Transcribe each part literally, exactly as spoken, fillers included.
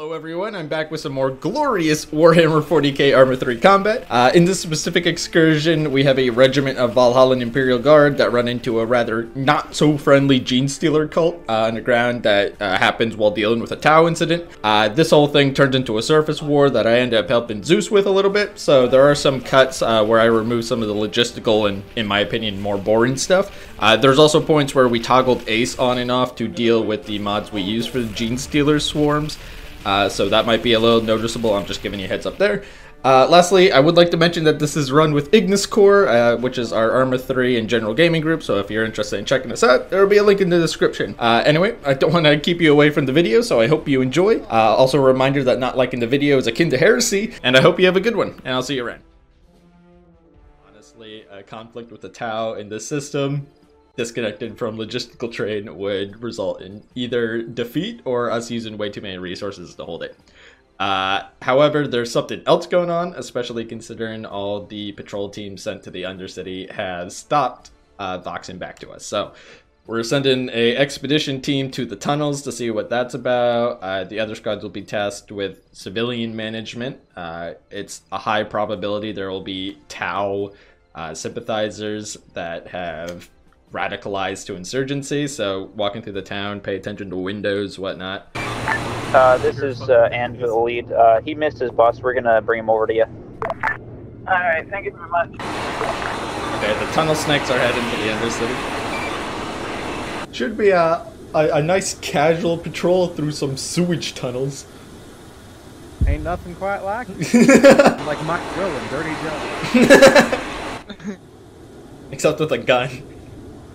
Hello everyone, I'm back with some more glorious Warhammer forty K Arma three combat. Uh, in this specific excursion, we have a regiment of Valhallan Imperial Guard that run into a rather not-so-friendly Genestealer cult uh, underground that uh, happens while dealing with a Tau incident. Uh, this whole thing turned into a surface war that I ended up helping Zeus with a little bit, so there are some cuts uh, where I remove some of the logistical and, in my opinion, more boring stuff. Uh, there's also points where we toggled Ace on and off to deal with the mods we use for the Genestealer swarms. Uh, so that might be a little noticeable. I'm just giving you a heads up there. Uh, lastly, I would like to mention that this is run with Ignis Core, uh, which is our Arma three and general gaming group, so if you're interested in checking us out, there will be a link in the description. Uh, anyway, I don't want to keep you away from the video, so I hope you enjoy. Uh, also a reminder that not liking the video is akin to heresy, and I hope you have a good one, and I'll see you around. Honestly, a conflict with the Tau in this system, disconnected from logistical train, would result in either defeat or us using way too many resources to hold it. Uh, however, there's something else going on, especially considering all the patrol teams sent to the Undercity has stopped uh, voxing back to us. So we're sending a expedition team to the tunnels to see what that's about. Uh, the other squads will be tasked with civilian management. Uh, it's a high probability there will be Tau uh, sympathizers that have radicalized to insurgency, so walking through the town, pay attention to windows, whatnot. Uh, this is uh, Ann for the lead. Uh, he missed his bus. We're gonna bring him over to you. Alright, thank you very much. Okay, the tunnel snakes are heading to the Undercity. Should be a, a, a nice casual patrol through some sewage tunnels. Ain't nothing quite like it. Like Mike Will and Dirty Joe. Except with a gun.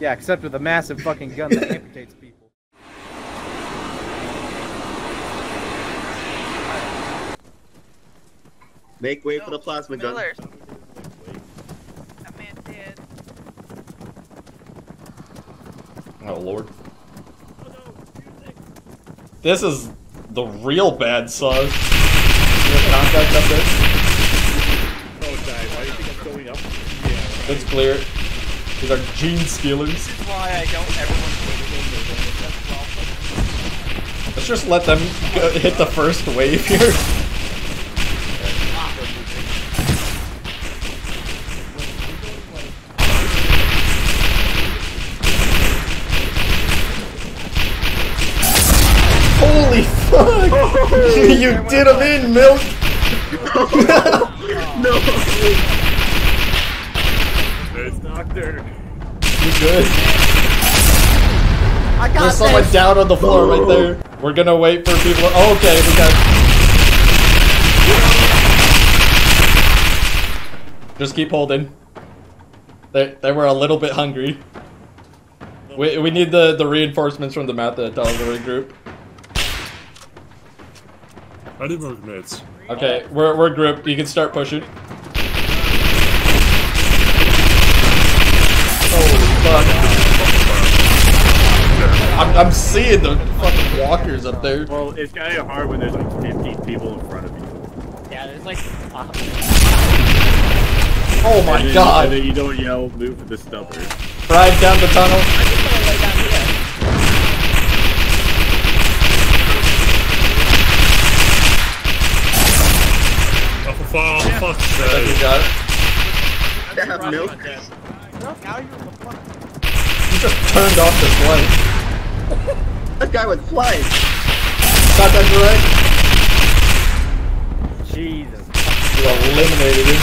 Yeah, except with a massive fucking gun that amputates people. Make way no, for the plasma Miller. Gun. That man dead. Oh lord. Oh, no. This is the real bad sauce. Oh, die. Why do you think I'm going up? Yeah. It's clear. These are Genestealers. This is why I don't ever want to play the game they're doing with that. Let's just let them go, hit the first wave here. Holy fuck! Oh, you did him in, Milk! No! No! Doctor. You good? I got There's this. someone down on the floor right there. We're gonna wait for people. Oh, okay, we got. Just keep holding. They they were a little bit hungry. We we need the the reinforcements from the mouth of the delivery group. I need more meds. Okay, we're we're grouped. You can start pushing. I'm, I'm seeing the fucking walkers up there. Well, it's kind of hard when there's like fifty people in front of you. Yeah, there's like. Uh, oh my and then, god! And then you don't yell, move for the stubborn. Ride down the tunnel. I just want to lay down here. Oh, yeah. Fuck! That you got it. That have milk. Now you're the fuck. Just turned off this light. That guy went flying. Got that direct. Jesus. You eliminated him.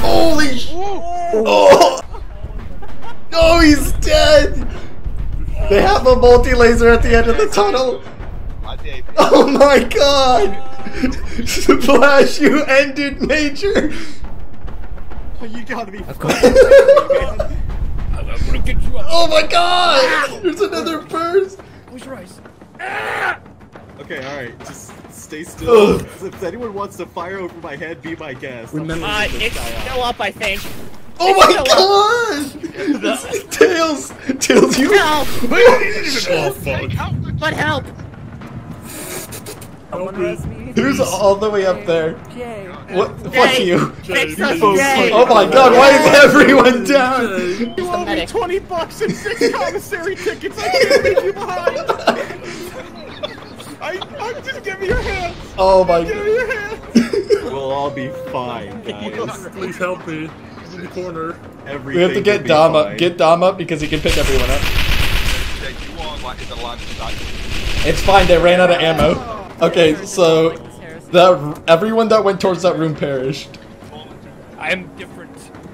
Holy sh! Oh! No, he's dead. They have a multi-laser at the end of the tunnel. Oh my god! Splash, you ended Major! Oh, you gotta be fucking oh my god! There's another burst! Where's Rice? Okay, alright, just stay still. If anyone wants to fire over my head, be my guest. Remember, uh, it's still up, I think. Oh it's my god! The... Tails! Tails, you- No! Wait, oh, fuck. Help! But help! Opie. Who's all the way up there? Jay. What? Jay. Fuck you. Jay. Jay. Jay. Oh my god, why is everyone down? Jay. You owe me twenty bucks and six commissary tickets. I can't leave you behind. I, I just give me your hands. Oh my god. Give me your hands. We'll all be fine, guys. Please help me. He's in the corner. Everything we have to get Dom fine. up. Get Dom up because he can pick everyone up. It's fine, they ran out of ammo. Okay, so the everyone that went towards that room perished. I'm different.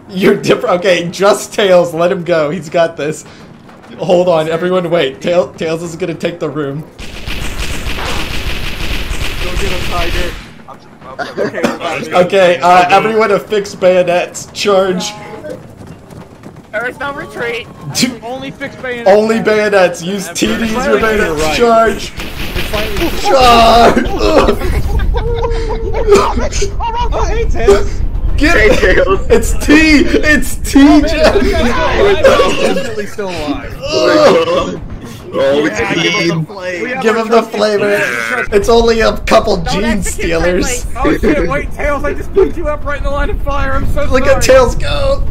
You're different. Okay, just Tails, let him go. He's got this. Hold on, everyone wait. Tail Tails is gonna take the room. Go get him, Tiger. Okay, uh, everyone affix bayonets. Charge. Alright, now retreat. Only fixed bayonets. Only bayonets. Use T Ds with bayonets. Right. Charge. Charge. Oh, hey, Tails. Get it. It's T. It's T. I'm definitely still alive. Oh, it's yeah, give him the flavor. Yeah. It's only a couple Genestealers. Oh shit, wait, Tails, I just picked you up right in the line of fire. I'm so sorry. Look at Tails go.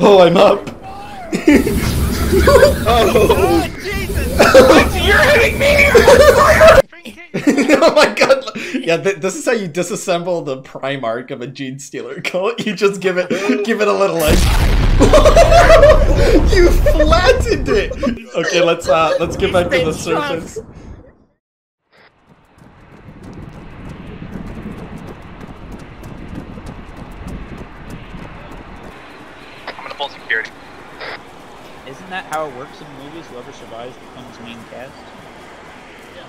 Oh, I'm up. Oh, Jesus! You're hitting me! Oh my god! Yeah, th this is how you disassemble the Primarch of a Genestealer cult. You just give it, give it a little edge. You flattened it. Okay, let's uh, let's get back to the surface. Security. Isn't that how it works in movies? Whoever survives becomes main cast? Yeah.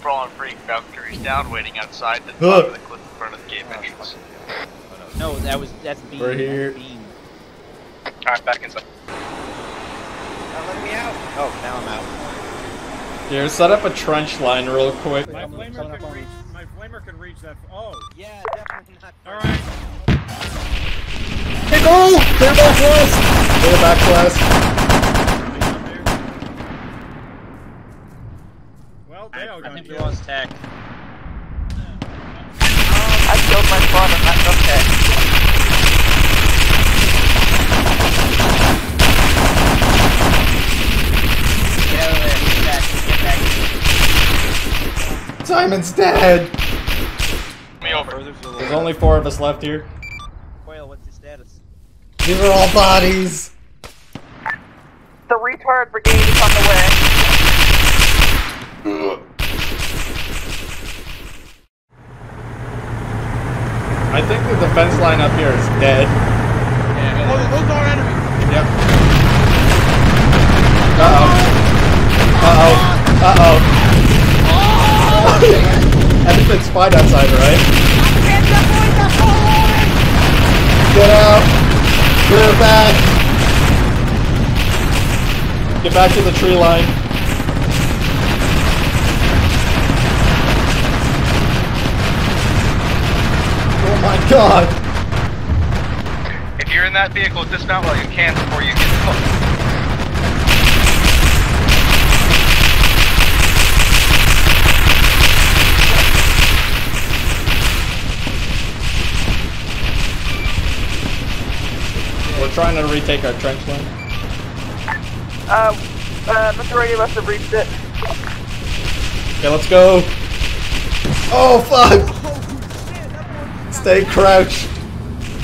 Brawling Freak Valkyrie's down, waiting outside the top of the cliff in front of the gate entrance. No, that was that's beam. We're here. Alright, back inside. Now let me out. Oh, now I'm out. Here, set up a trench line real quick. My flamer can reach. My flamer can reach that. Oh. Yeah, definitely not. Alright. They go! They're back to us! They're back to us. Well, they all got I think we lost tech. I killed my father, not no tech. Get over there, get back, get back. Simon's dead! Me over. There's only four of us left here. These are all bodies. The retard brigade is on the way. I think the defense line up here is dead. Yeah, oh, those are enemies. Yep. Uh oh. Uh oh. Uh oh. Everything's fine outside, right? Get out. We're back! Get back to the tree line. Oh my god! If you're in that vehicle, dismount while you can before you get We're trying to retake our trench line. Uh, uh, majority of us have reached it. Okay, let's go. Oh, fuck! Oh, shit, stay crouched.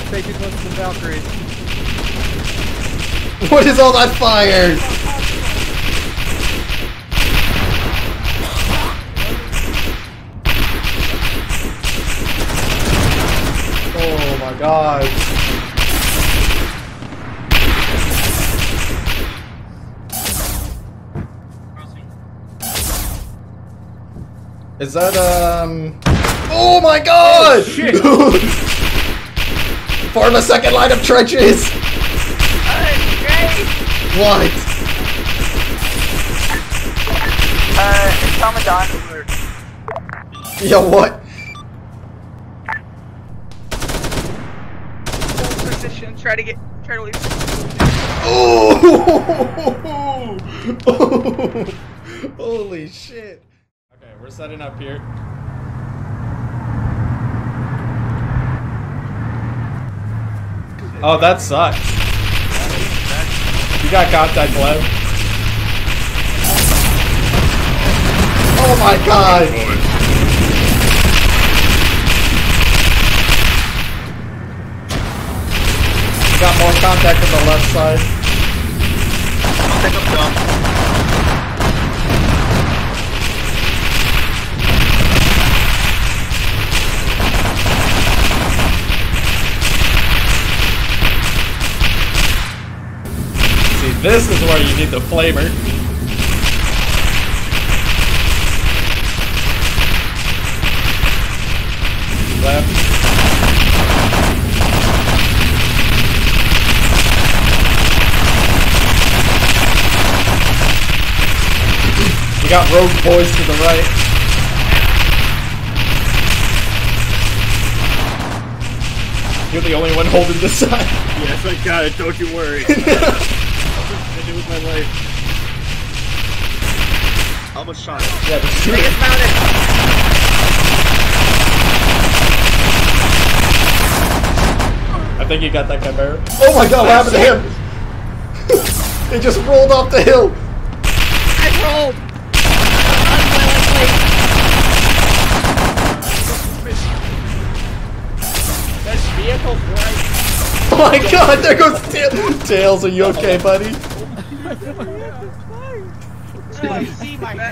Stay too close to the Valkyries. What is all that fire? Oh my god. Is that, um... oh my god! Oh, shit. Form a second line of trenches! Uh, Jay. What? Uh, it's Commandant. Yeah, what? Hold position, try to get... try to leave. Oh! Oh! Holy shit. Okay, we're setting up here. Oh, that sucks. You got contact left. Oh my god! You got more contact on the left side. Pick up gun. This is where you need the flamer. Left. We got rogue boys to the right. You're the only one holding this side. Yes, I got it. Don't you worry. With my life. Almost shot. Yeah, but shoot it. Found it. I think you got that guy better. Oh my god, what happened to him? He just rolled off the hill. I rolled. That's vehicle right. Oh my god, there goes Tails. Tails, are you okay, buddy?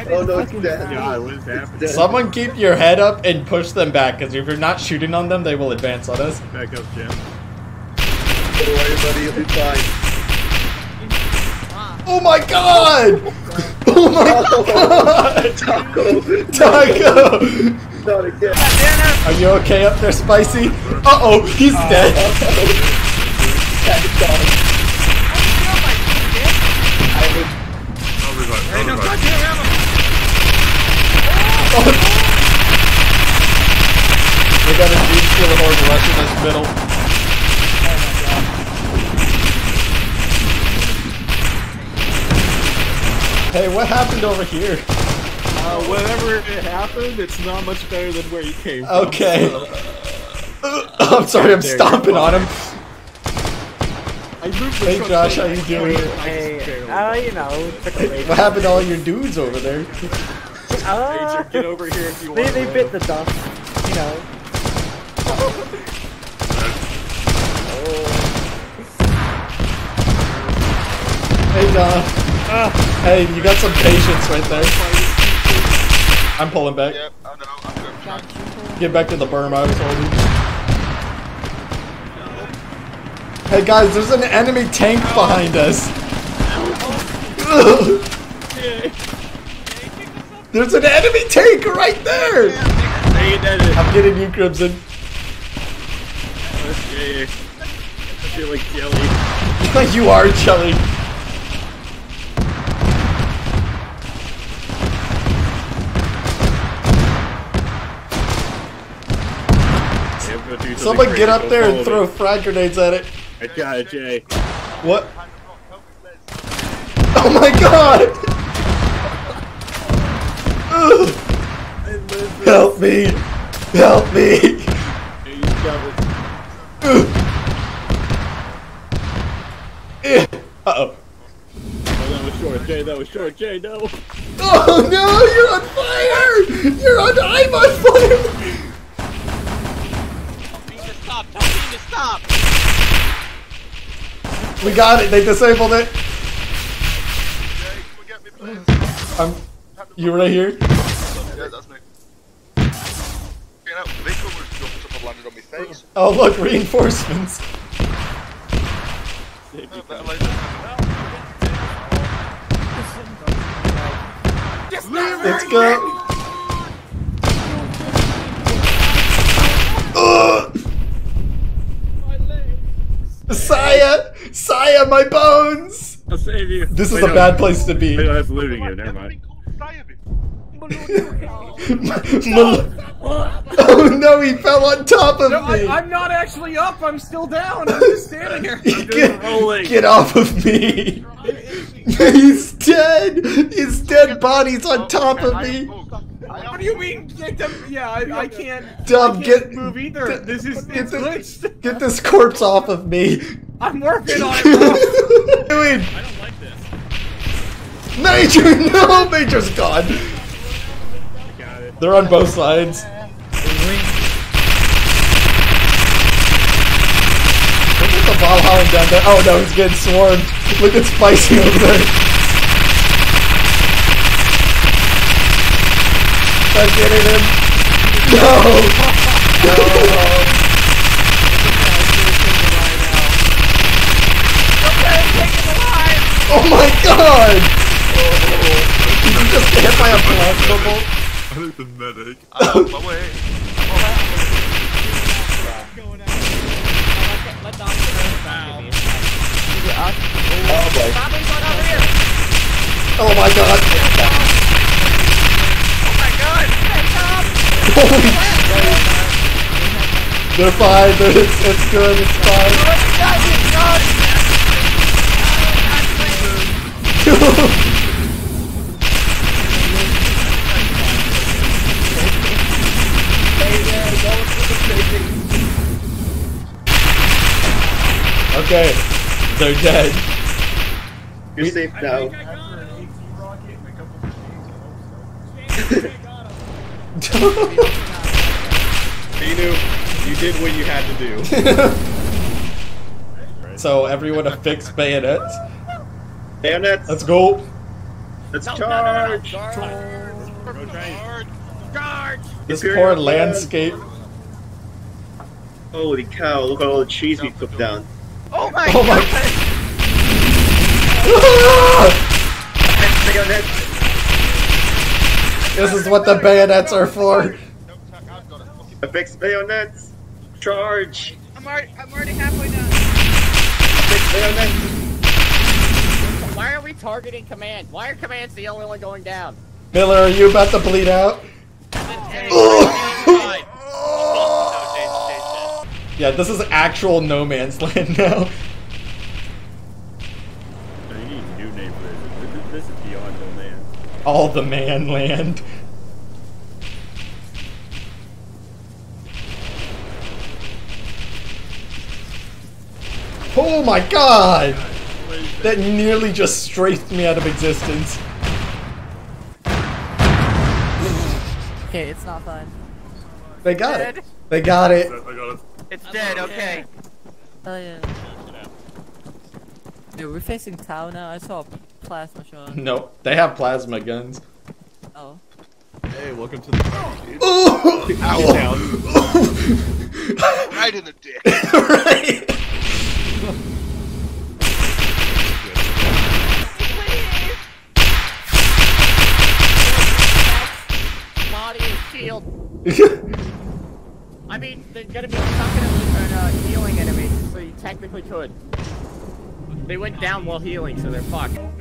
Oh no, it's dead. Someone keep your head up and push them back, because if you're not shooting on them, they will advance on us. Back up, Jim. Don't worry, buddy, you'll be fine. Oh my god! Oh my god! Taco! Taco! Not again. Are you okay up there, Spicy? Uh oh, he's dead. We got a Genestealer horde rush in this middle. Oh my god. Hey, what happened over here? Uh, whatever it happened, it's not much better than where you came from. Okay. I'm sorry, I'm there stomping on him. I hey Josh, how you doing? Hey, uh, you know. What happened to all your dudes over there? Uh, Ranger, get over here if you want. They, they bit the dust, you know. Hey Josh. Uh, hey, you got some patience right there. I'm pulling back. Yep, I know, I'm good. Get back to the berm I was holding. Hey guys, there's an enemy tank behind us. There's an enemy tank right there. I'm getting you, Crimson. I feel like jelly. You are jelly. Someone get up there and throw frag grenades at it. I got it, Jay. What? Oh my god! Help me! Help me! Uh-oh. That was short, Jay. That was short, Jay. No. Oh no! You're on fire! You're on. I'm on fire! Stop! Tell me to stop! We got it! They disabled it! I'm... You right here? Yeah, that's me. Oh look! Reinforcements! Let's go! Ugh! Saya! Saya, my bones! I'll save you. This is a bad place to be. I was looting you, never mind. Oh no, he fell on top of no, me! I, I'm not actually up, I'm still down! I'm just standing here! I'm get, rolling. Get off of me! He's dead! His dead body's on top of me! What do you mean? Get them? Yeah, I, I can't. Dub, I can't get, move either. This is get, it's the, get this corpse off of me. I'm working on it. Dude. I don't like this. Major, no, Major's gone. I got it. They're on both sides. Look at the Valhallan down there. Oh no, he's getting swarmed. Look at Spicy over there. I'm getting him. No! No! Oh my god! You just get hit by a blast bubble? I think the medic. I'm on my way. Oh my god! Oh my god! They're fine, they're, it's, it's good, it's fine. Okay, they're dead. You're safe now. Inu, you did what you had to do. So everyone affix bayonets. Bayonets. Let's go. Let's no, charge. No, no, no, no. Charge. Charge. Charge. This Imperial poor landscape. Holy cow! Look at all the trees we put down. Oh my! Oh my! God. This is what the bayonets are for. Affix bayonets. Charge. I'm already, I'm already halfway done. Affix bayonets. Why are we targeting command? Why are commands the only one going down? Miller, are you about to bleed out? Yeah, this is actual no man's land now. All the man land. Oh my god! That nearly just strafed me out of existence. Okay, it's not fun. They got dead. It. They got it. It's dead, okay. Oh yeah. Dude, we're facing Tau now. I saw plasma shot. No, they have plasma guns. Oh. Hey, welcome to the party, dude. Oh! Ow! Right in the dick. Right. Body and shield. I mean, they're gonna be sucking and uh, healing enemies, so you technically could. They went down while healing, so they're fucked.